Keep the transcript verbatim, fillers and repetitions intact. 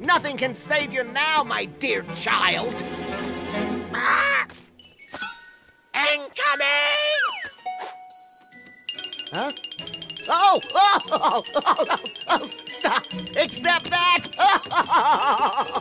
Nothing can save you now, my dear child. Ah! Incoming! Huh? Oh! Oh! Oh! Oh! Oh! Stop! Accept that!